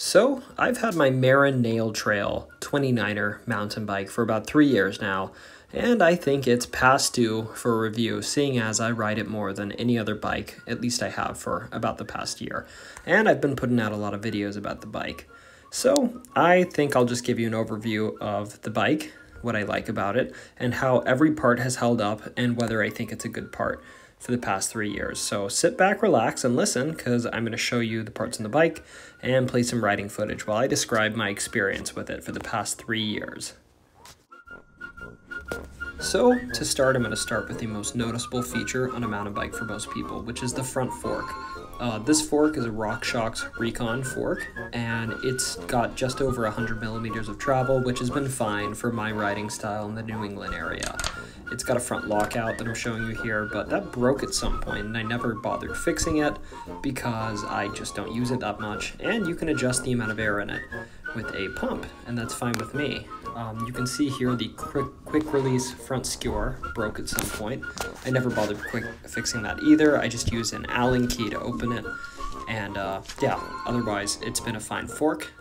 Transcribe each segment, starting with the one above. So I've had my Marin Nail Trail 29er mountain bike for about 3 years now, and I think it's past due for a review, seeing as I ride it more than any other bike, at least I have for about the past year. And I've been putting out a lot of videos about the bike. So I think I'll just give you an overview of the bike, what I like about it, and how every part has held up, and whether I think it's a good part for the past 3 years. So sit back, relax, and listen, because I'm going to show you the parts on the bike and play some riding footage while I describe my experience with it for the past 3 years. So to start, I'm going to start with the most noticeable feature on a mountain bike for most people, which is the front fork. This fork is a RockShox Recon fork, and it's got just over 100 millimeters of travel, which has been fine for my riding style in the New England area. It's got a front lockout that I'm showing you here, but that broke at some point, and I never bothered fixing it because I just don't use it that much, and you can adjust the amount of air in it with a pump, and that's fine with me. You can see here the quick release front skewer broke at some point. I never bothered fixing that either. I just used an Allen key to open it, and yeah, otherwise it's been a fine fork.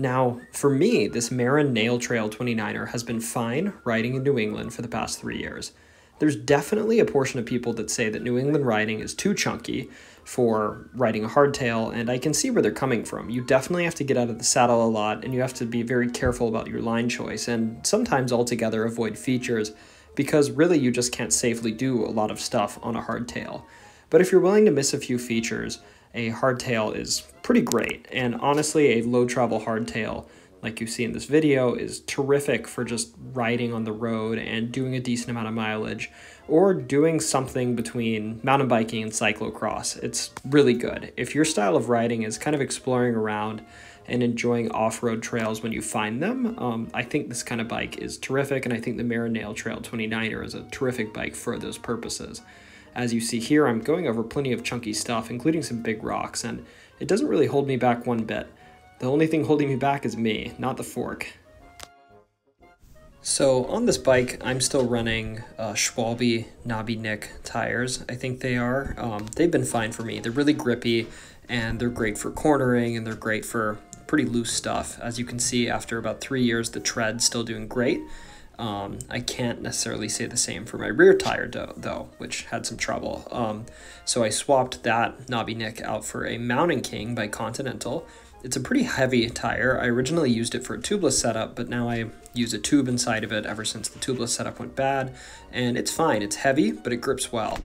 Now, for me, this Marin Nail Trail 29er has been fine riding in New England for the past 3 years. There's definitely a portion of people that say that New England riding is too chunky for riding a hardtail, and I can see where they're coming from. You definitely have to get out of the saddle a lot, and you have to be very careful about your line choice, and sometimes altogether avoid features, because really you just can't safely do a lot of stuff on a hardtail. But if you're willing to miss a few features, a hardtail is pretty great, and honestly, a low-travel hardtail, like you see in this video, is terrific for just riding on the road and doing a decent amount of mileage, or doing something between mountain biking and cyclocross. It's really good. If your style of riding is kind of exploring around and enjoying off-road trails when you find them, I think this kind of bike is terrific, and I think the Marin Nail Trail 29er is a terrific bike for those purposes. As you see here, I'm going over plenty of chunky stuff, including some big rocks, and it doesn't really hold me back one bit. The only thing holding me back is me, not the fork. So on this bike, I'm still running Schwalbe Nobby Nic tires, I think they are. They've been fine for me. They're really grippy, and they're great for cornering, and they're great for pretty loose stuff. As you can see, after about 3 years, the tread's still doing great. I can't necessarily say the same for my rear tire though, which had some trouble. So I swapped that Nobby Nic out for a Mountain King by Continental. It's a pretty heavy tire. I originally used it for a tubeless setup, but now I use a tube inside of it ever since the tubeless setup went bad, and it's fine. It's heavy, but it grips well.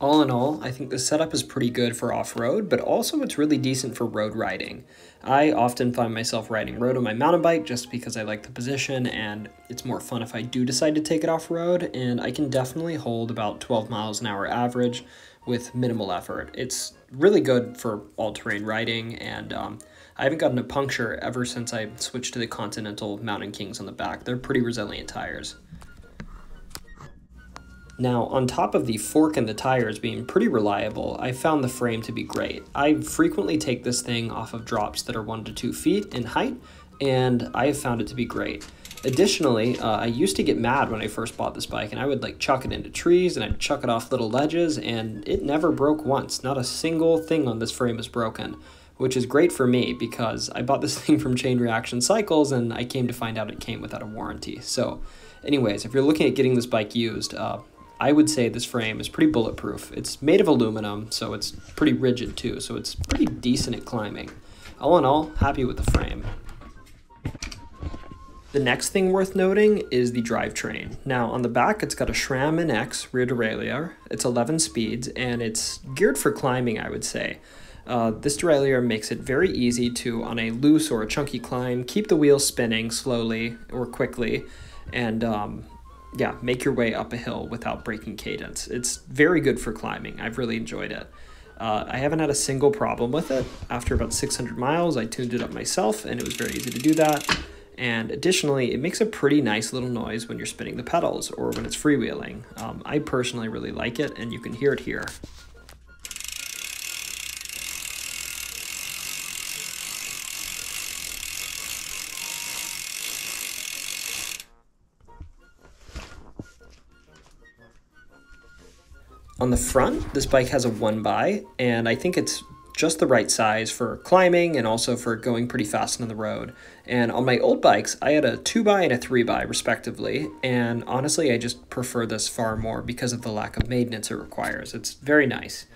All in all, I think the setup is pretty good for off-road, but also it's really decent for road riding. I often find myself riding road on my mountain bike just because I like the position, and it's more fun if I do decide to take it off-road, and I can definitely hold about 12 miles an hour average with minimal effort. It's really good for all-terrain riding, and I haven't gotten a puncture ever since I switched to the Continental Mountain Kings on the back. They're pretty resilient tires. Now, on top of the fork and the tires being pretty reliable, I found the frame to be great. I frequently take this thing off of drops that are 1 to 2 feet in height, and I have found it to be great. Additionally, I used to get mad when I first bought this bike, and I would like chuck it into trees, and I'd chuck it off little ledges, and it never broke once. Not a single thing on this frame is broken, which is great for me because I bought this thing from Chain Reaction Cycles, and I came to find out it came without a warranty. So anyways, if you're looking at getting this bike used, I would say this frame is pretty bulletproof. It's made of aluminum, so it's pretty rigid too, so it's pretty decent at climbing. All in all, happy with the frame. The next thing worth noting is the drivetrain. Now on the back, it's got a SRAM NX rear derailleur. It's 11 speeds, and it's geared for climbing, I would say. This derailleur makes it very easy to, on a loose or a chunky climb, keep the wheels spinning slowly or quickly, and yeah, make your way up a hill without breaking cadence. It's very good for climbing. I've really enjoyed it. I haven't had a single problem with it. After about 600 miles, I tuned it up myself, and it was very easy to do that. And additionally, it makes a pretty nice little noise when you're spinning the pedals or when it's freewheeling. I personally really like it, and you can hear it here. On the front, this bike has a 1x, and I think it's just the right size for climbing and also for going pretty fast on the road. And on my old bikes, I had a 2x and a 3x respectively, and honestly I just prefer this far more because of the lack of maintenance it requires. It's very nice.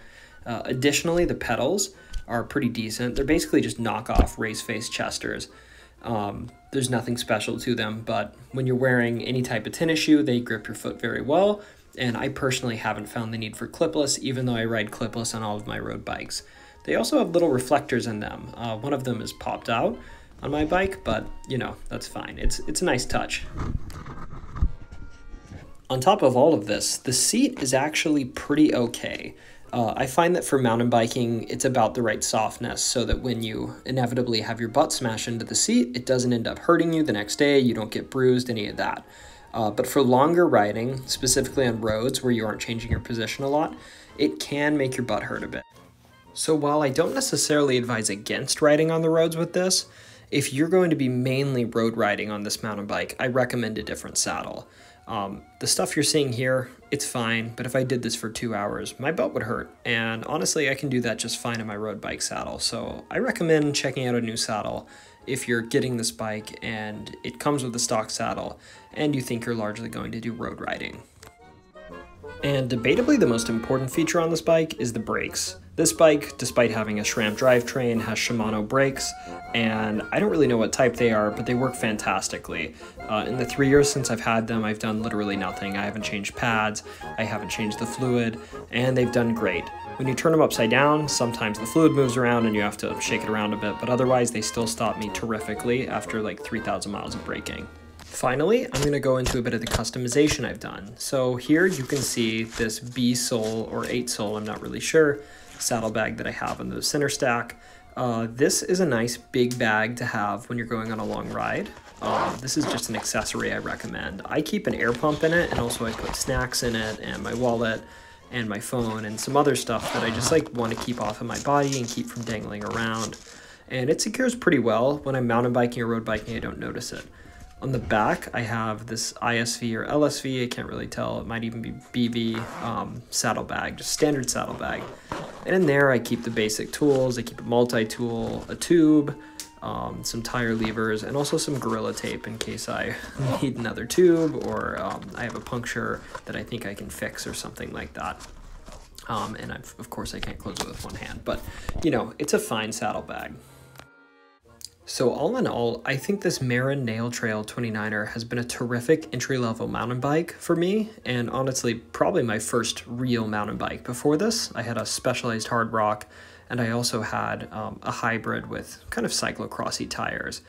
Additionally, the pedals are pretty decent. They're basically just knockoff race face Chesters. There's nothing special to them, but when you're wearing any type of tennis shoe, they grip your foot very well. And I personally haven't found the need for clipless, even though I ride clipless on all of my road bikes. They also have little reflectors in them. One of them is popped out on my bike, but you know, that's fine. It's a nice touch. On top of all of this, the seat is actually pretty okay. I find that for mountain biking, it's about the right softness so that when you inevitably have your butt smash into the seat, it doesn't end up hurting you the next day, you don't get bruised, any of that. But for longer riding, specifically on roads where you aren't changing your position a lot, it can make your butt hurt a bit. So while I don't necessarily advise against riding on the roads with this, if you're going to be mainly road riding on this mountain bike, I recommend a different saddle. The stuff you're seeing here, it's fine, but if I did this for 2 hours, my butt would hurt, and honestly I can do that just fine on my road bike saddle, so I recommend checking out a new saddle if you're getting this bike and it comes with a stock saddle and you think you're largely going to do road riding. And debatably the most important feature on this bike is the brakes. This bike, despite having a SRAM drivetrain, has Shimano brakes, and I don't really know what type they are, but they work fantastically. In the 3 years since I've had them, I've done literally nothing. I haven't changed pads, I haven't changed the fluid, and they've done great. When you turn them upside down, sometimes the fluid moves around and you have to shake it around a bit, but otherwise they still stop me terrifically after like 3,000 miles of braking. Finally, I'm going to go into a bit of the customization I've done. So here you can see this B-sole or 8-sole, I'm not really sure, saddlebag that I have in the center stack. This is a nice big bag to have when you're going on a long ride. This is just an accessory I recommend. I keep an air pump in it, and also I put snacks in it and my wallet and my phone and some other stuff that I just like want to keep off of my body and keep from dangling around. And it secures pretty well. When I'm mountain biking or road biking, I don't notice it. On the back, I have this ISV or LSV, I can't really tell, it might even be BV saddlebag, just standard saddlebag. And in there I keep the basic tools, I keep a multi-tool, a tube, some tire levers, and also some Gorilla Tape in case I need another tube or I have a puncture that I think I can fix or something like that. And of course I can't close it with one hand, but you know, it's a fine saddlebag. So all in all, I think this Marin Nail Trail 29er has been a terrific entry-level mountain bike for me, and honestly, probably my first real mountain bike. Before this, I had a Specialized Hardrock, and I also had a hybrid with kind of cyclocrossy tires.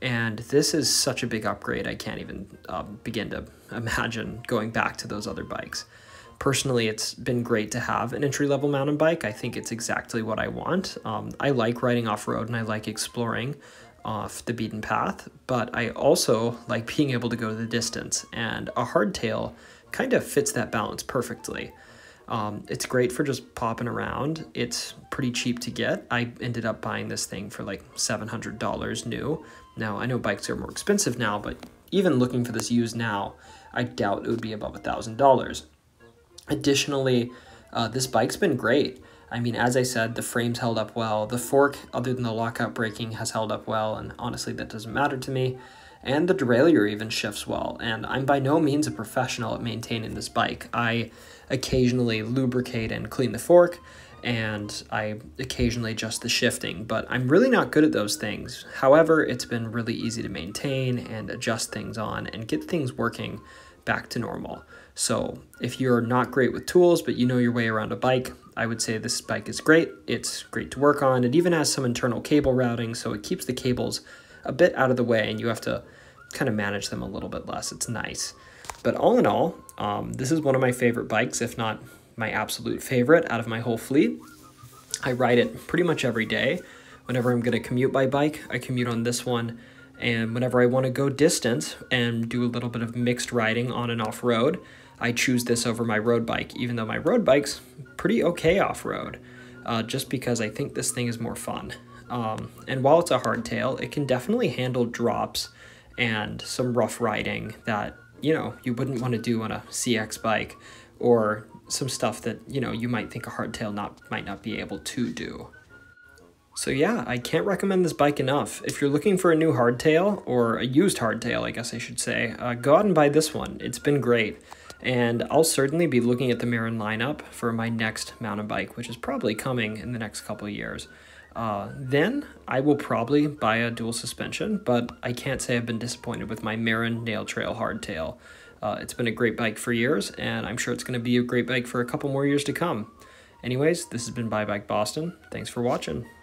And this is such a big upgrade, I can't even begin to imagine going back to those other bikes. Personally, it's been great to have an entry-level mountain bike. I think it's exactly what I want. I like riding off-road, and I like exploring off the beaten path, but I also like being able to go the distance, and a hardtail kind of fits that balance perfectly. It's great for just popping around. It's pretty cheap to get. I ended up buying this thing for like $700 new. Now, I know bikes are more expensive now, but even looking for this used now, I doubt it would be above $1,000. Additionally, this bike's been great. I mean, as I said, the frame's held up well, the fork, other than the lockout braking, has held up well, and honestly, that doesn't matter to me, and the derailleur even shifts well, and I'm by no means a professional at maintaining this bike. I occasionally lubricate and clean the fork, and I occasionally adjust the shifting, but I'm really not good at those things. However, it's been really easy to maintain and adjust things on and get things working back to normal. So if you're not great with tools, but you know your way around a bike, I would say this bike is great. It's great to work on. It even has some internal cable routing, so it keeps the cables a bit out of the way and you have to kind of manage them a little bit less. It's nice. But all in all, this is one of my favorite bikes, if not my absolute favorite out of my whole fleet. I ride it pretty much every day. Whenever I'm gonna commute by bike, I commute on this one. And whenever I wanna go distance and do a little bit of mixed riding on and off road, I choose this over my road bike, even though my road bike's pretty okay off-road, just because I think this thing is more fun. And while it's a hardtail, it can definitely handle drops and some rough riding that, you know, you wouldn't want to do on a CX bike, or some stuff that, you know, you might think a hardtail might not be able to do. So yeah, I can't recommend this bike enough. If you're looking for a new hardtail, or a used hardtail, I guess I should say, go out and buy this one. It's been great. And I'll certainly be looking at the Marin lineup for my next mountain bike, which is probably coming in the next couple of years. Then I will probably buy a dual suspension, but I can't say I've been disappointed with my Marin Nail Trail hardtail. It's been a great bike for years, and I'm sure it's going to be a great bike for a couple more years to come. Anyways, this has been ByBike Boston. Thanks for watching.